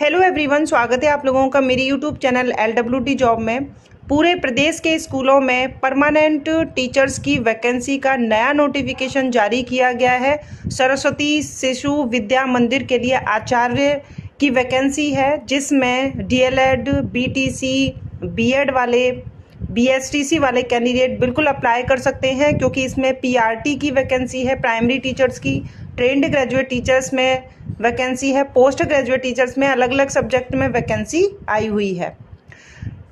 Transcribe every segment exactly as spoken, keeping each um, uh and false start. Hello everyone, स्वागत है आप लोगों का मेरी YouTube channel L W D job में। पूरे प्रदेश के स्कूलों में परमानेंट टीचर्स की वैकेंसी का नया नोटिफिकेशन जारी किया गया है। सरस्वती शिशु विद्या मंदिर के लिए आचार्य की वैकेंसी है, जिसमें डीएलएड, बीटीसी, बीएड वाले, बीएसटीसी वाले कैंडिडेट बिल्कुल अप्लाई कर सकते हैं, क्योंकि इसमें पीआरटी की वैकेंसी है, प्राइमरी टीचर्स की, ट्रेंड ग्रेजुएट टीचर्स में वैकेंसी है, पोस्ट ग्रेजुएट टीचर्स में अलग अलग सब्जेक्ट में वैकेंसी आई हुई है।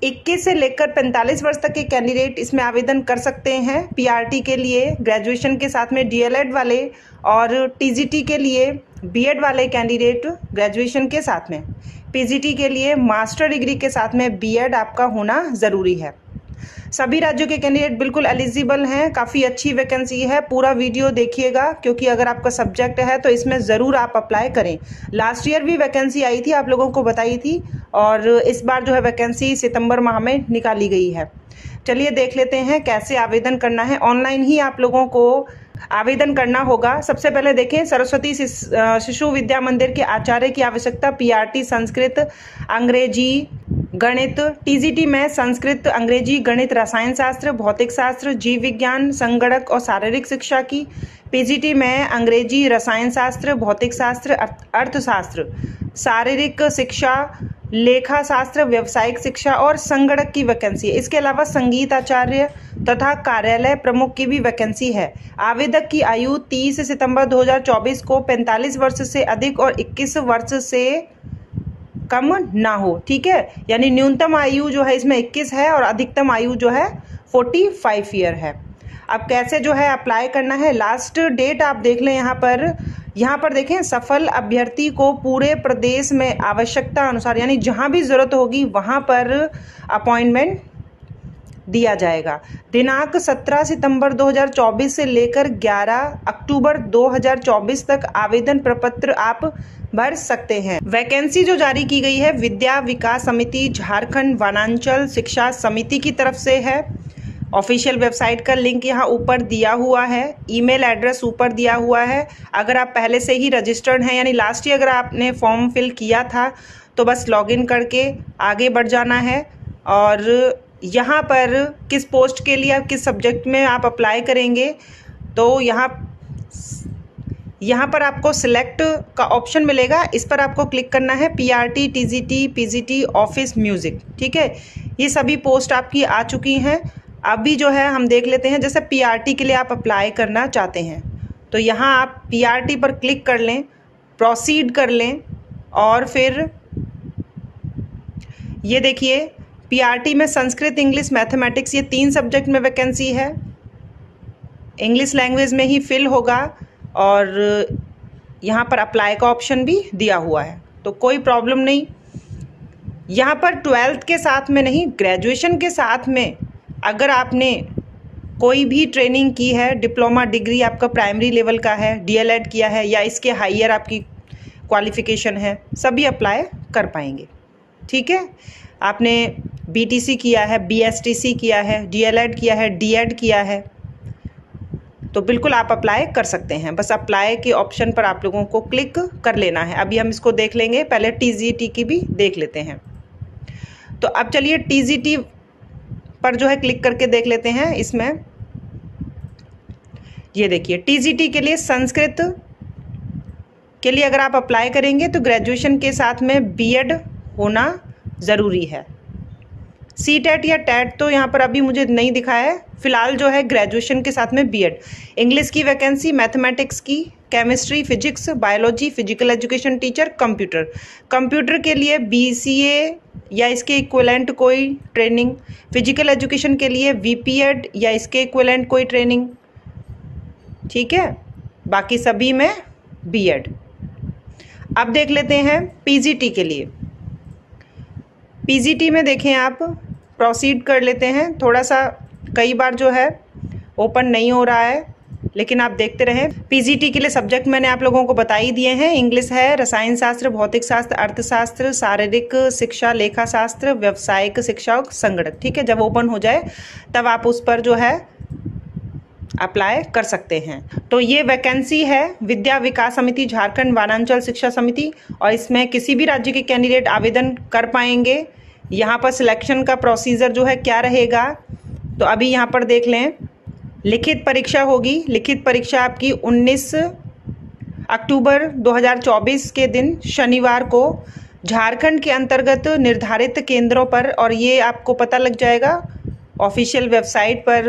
इक्कीस से लेकर पैंतालीस वर्ष तक के कैंडिडेट इसमें आवेदन कर सकते हैं पीआरटी के लिए। ग्रेजुएशन के साथ में डीएलएड वाले और टीजीटी के लिए बीएड वाले कैंडिडेट, ग्रेजुएशन के साथ में पीजीटी के लिए मास्टर डिग्री के साथ में बीएड आपका होना ज़रूरी है। सभी राज्यों के कैंडिडेट बिल्कुल एलिजिबल हैं। काफ़ी अच्छी वैकेंसी है, पूरा वीडियो देखिएगा, क्योंकि अगर आपका सब्जेक्ट है तो इसमें ज़रूर आप अप्लाई करें। लास्ट ईयर भी वैकेंसी आई थी, आप लोगों को बताई थी, और इस बार जो है वैकेंसी सितंबर माह में निकाली गई है। चलिए देख लेते हैं कैसे आवेदन करना है। ऑनलाइन ही आप लोगों को आवेदन करना होगा। सबसे पहले देखें, सरस्वती शिशु विद्या मंदिर के आचार्य की आवश्यकता पीआरटी, संस्कृत, अंग्रेजी, गणित, टीजीटी में संस्कृत, अंग्रेजी, गणित, रसायन शास्त्र, भौतिक शास्त्र, जीव विज्ञान, संगणक और शारीरिक शिक्षा की, पीजीटी में अंग्रेजी, रसायन शास्त्र, भौतिक शास्त्र, अर्थशास्त्र, शारीरिक शिक्षा, लेखा शास्त्र, व्यावसायिक शिक्षा और संगणक की वैकेंसी है। इसके अलावा संगीत आचार्य तथा कार्यालय प्रमुख की भी वैकेंसी है। आवेदक की आयु तीस सितंबर दो हज़ार चौबीस को पैंतालीस वर्ष से अधिक और इक्कीस वर्ष से कम ना हो, ठीक है। यानी न्यूनतम आयु जो है इसमें इक्कीस है और अधिकतम आयु जो है पैंतालीस ईयर है। अब कैसे जो है अप्लाई करना है, लास्ट डेट आप देख लें। यहाँ पर यहाँ पर देखें, सफल अभ्यर्थी को पूरे प्रदेश में आवश्यकता अनुसार, यानी जहाँ भी ज़रूरत होगी वहाँ पर अपॉइंटमेंट दिया जाएगा। दिनांक सत्रह सितंबर दो हज़ार चौबीस से लेकर ग्यारह अक्टूबर दो हज़ार चौबीस तक आवेदन प्रपत्र आप भर सकते हैं। वैकेंसी जो जारी की गई है विद्या विकास समिति झारखंड वनांचल शिक्षा समिति की तरफ से है। ऑफिशियल वेबसाइट का लिंक यहाँ ऊपर दिया हुआ है, ईमेल एड्रेस ऊपर दिया हुआ है। अगर आप पहले से ही रजिस्टर्ड हैं, यानी लास्ट ईयर अगर आपने फॉर्म फिल किया था, तो बस लॉगिन करके आगे बढ़ जाना है। और यहाँ पर किस पोस्ट के लिए आप, किस सब्जेक्ट में आप अप्लाई करेंगे, तो यहाँ यहाँ पर आपको सिलेक्ट का ऑप्शन मिलेगा, इस पर आपको क्लिक करना है। PRT, TGT, PGT, office, music, ठीक है, ये सभी पोस्ट आपकी आ चुकी हैं। अभी जो है हम देख लेते हैं, जैसे पीआरटी के लिए आप अप्लाई करना चाहते हैं, तो यहाँ आप पीआरटी पर क्लिक कर लें, प्रोसीड कर लें, और फिर ये देखिए पीआरटी में संस्कृत, इंग्लिश, मैथमेटिक्स, ये तीन सब्जेक्ट में वैकेंसी है। इंग्लिश लैंग्वेज में ही फिल होगा और यहाँ पर अप्लाई का ऑप्शन भी दिया हुआ है, तो कोई प्रॉब्लम नहीं। यहाँ पर ट्वेल्थ के साथ में नहीं, ग्रेजुएशन के साथ में अगर आपने कोई भी ट्रेनिंग की है, डिप्लोमा डिग्री आपका प्राइमरी लेवल का है, डीएलएड किया है, या इसके हायर आपकी क्वालिफिकेशन है, सभी अप्लाई कर पाएंगे, ठीक है। आपने बीटीसी किया है, बीएसटीसी किया है, डीएलएड किया है, डीएड किया है, तो बिल्कुल आप अप्लाई कर सकते हैं। बस अप्लाई के ऑप्शन पर आप लोगों को क्लिक कर लेना है। अभी हम इसको देख लेंगे, पहले टीजीटी की भी देख लेते हैं। तो अब चलिए टीजीटी पर जो है क्लिक करके देख लेते हैं। इसमें ये देखिए, टीजीटी के लिए संस्कृत के लिए अगर आप अप्लाई करेंगे तो ग्रेजुएशन के साथ में बीएड होना ज़रूरी है। सीटेट या टेट तो यहाँ पर अभी मुझे नहीं दिखा है, फिलहाल जो है ग्रेजुएशन के साथ में बीएड। इंग्लिश की वैकेंसी, मैथमेटिक्स की, chemistry, physics, biology, physical education teacher, computer. Computer के लिए बीसीए या इसके इक्विवेलेंट कोई ट्रेनिंग, फिजिकल एजुकेशन के लिए वीपीएड या इसके इक्विवेलेंट कोई ट्रेनिंग, ठीक है, बाकी सभी में बीएड। अब देख लेते हैं पीजीटी के लिए। पीजीटी में देखें, आप प्रोसीड कर लेते हैं। थोड़ा सा कई बार जो है ओपन नहीं हो रहा है, लेकिन आप देखते रहें। पीजीटी के लिए सब्जेक्ट मैंने आप लोगों को बता ही दिए हैं। इंग्लिश है, रसायन शास्त्र, भौतिक शास्त्र, अर्थशास्त्र, शारीरिक शिक्षा, लेखा शास्त्र, व्यावसायिक शिक्षा और संगणक, ठीक है। जब ओपन हो जाए तब आप उस पर जो है अप्लाई कर सकते हैं। तो ये वैकेंसी है विद्या विकास समिति झारखंड वनांचल शिक्षा समिति, और इसमें किसी भी राज्य के कैंडिडेट आवेदन कर पाएंगे। यहाँ पर सिलेक्शन का प्रोसीजर जो है क्या रहेगा, तो अभी यहाँ पर देख लें। लिखित परीक्षा होगी, लिखित परीक्षा आपकी उन्नीस अक्टूबर दो हज़ार चौबीस के दिन शनिवार को झारखंड के अंतर्गत निर्धारित केंद्रों पर, और ये आपको पता लग जाएगा ऑफिशियल वेबसाइट पर।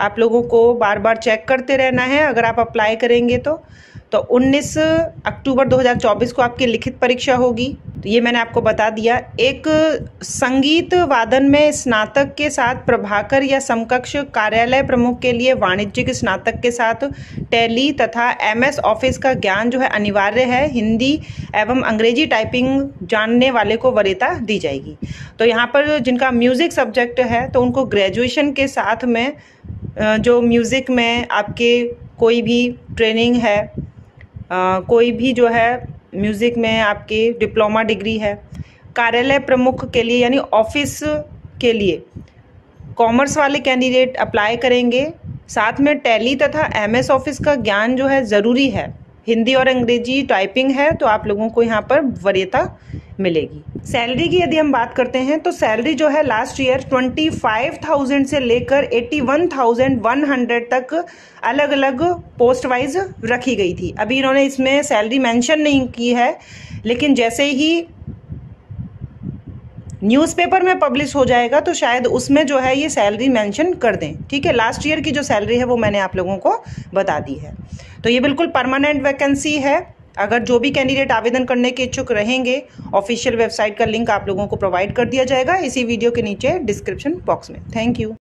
आप लोगों को बार बार चेक करते रहना है अगर आप अप्लाई करेंगे तो। तो उन्नीस अक्टूबर दो हज़ार चौबीस को आपकी लिखित परीक्षा होगी, तो ये मैंने आपको बता दिया। एक संगीत वादन में स्नातक के साथ प्रभाकर या समकक्ष कार्यालय प्रमुख के लिए वाणिज्यिक स्नातक के साथ टैली तथा एमएस ऑफिस का ज्ञान जो है अनिवार्य है। हिंदी एवं अंग्रेजी टाइपिंग जानने वाले को वरीयता दी जाएगी। तो यहाँ पर जिनका म्यूज़िक सब्जेक्ट है तो उनको ग्रेजुएशन के साथ में जो म्यूज़िक में आपके कोई भी ट्रेनिंग है, आ, कोई भी जो है म्यूज़िक में आपकी डिप्लोमा डिग्री है। कार्यालय प्रमुख के लिए यानी ऑफिस के लिए कॉमर्स वाले कैंडिडेट अप्लाई करेंगे। साथ में टैली तथा एमएस ऑफिस का ज्ञान जो है ज़रूरी है। हिंदी और अंग्रेजी टाइपिंग है तो आप लोगों को यहाँ पर वरीयता मिलेगी। सैलरी की यदि हम बात करते हैं तो सैलरी जो है लास्ट ईयर पच्चीस हज़ार से लेकर इक्यावन हज़ार एक सौ तक अलग अलग पोस्ट वाइज रखी गई थी। अभी इन्होंने इसमें सैलरी मेंशन नहीं की है, लेकिन जैसे ही न्यूज़पेपर में पब्लिश हो जाएगा तो शायद उसमें जो है ये सैलरी मेंशन कर दें। ठीक है, लास्ट ईयर की जो सैलरी है वो मैंने आप लोगों को बता दी है। तो ये बिल्कुल परमानेंट वैकेंसी है। अगर जो भी कैंडिडेट आवेदन करने के इच्छुक रहेंगे, ऑफिशियल वेबसाइट का लिंक आप लोगों को प्रोवाइड कर दिया जाएगा इसी वीडियो के नीचे डिस्क्रिप्शन बॉक्स में। Thank you.